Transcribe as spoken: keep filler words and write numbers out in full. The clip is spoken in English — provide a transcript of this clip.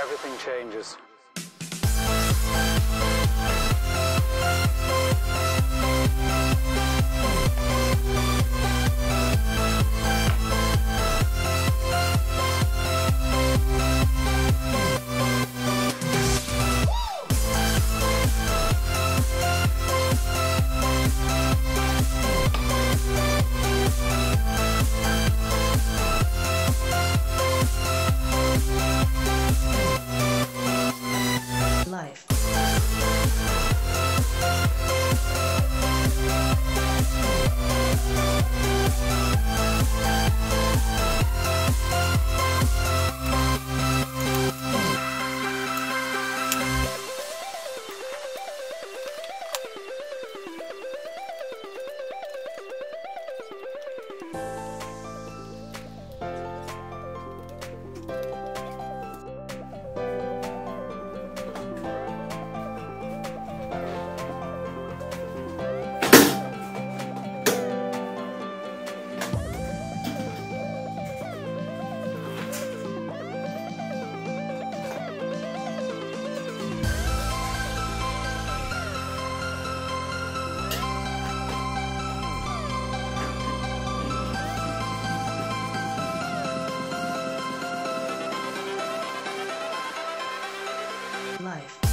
Everything changes. Life.